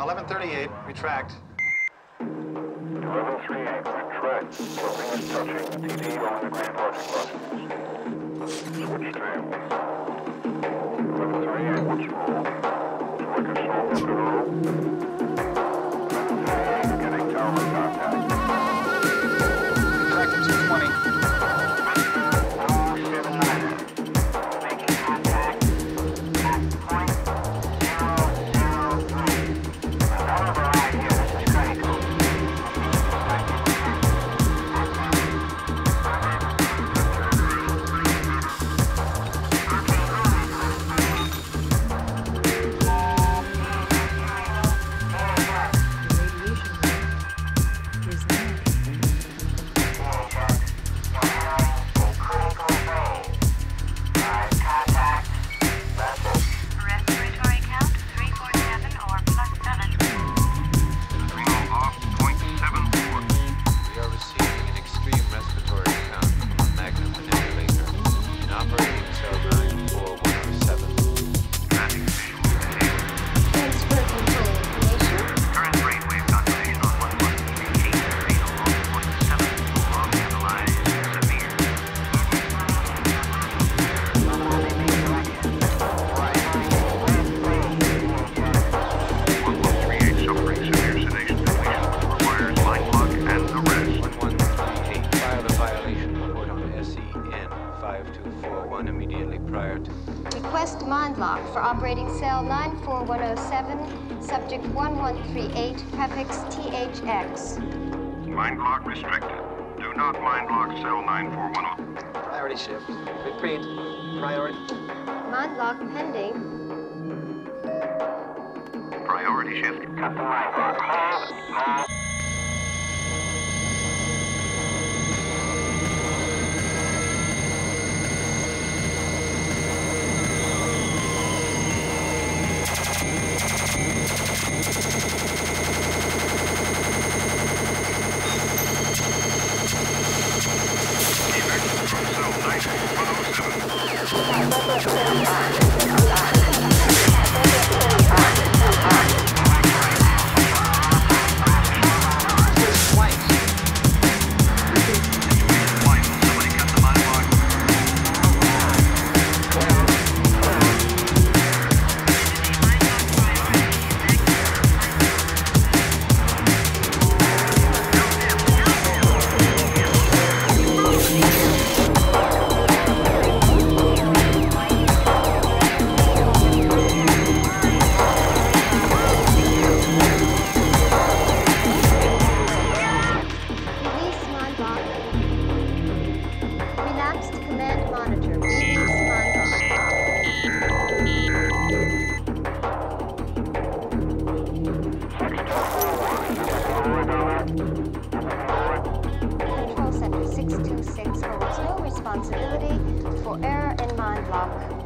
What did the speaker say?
1138, retract. 1138, retract. Closing is touching. TD on the Grand Arctic bus. Switch tail. 1138, what's wrong? Like a salt in the road. Getting tower contact. Retracting 220. Request Mindlock for operating cell 94107, subject 1138, prefix THX. Mindlock restricted. Do not mindlock cell 94107. Priority shift. Repeat. Priority. Mindlock pending. Priority shift. Cut the mindlock. Hold. Control Center 626 holds no responsibility for error in Mindlock.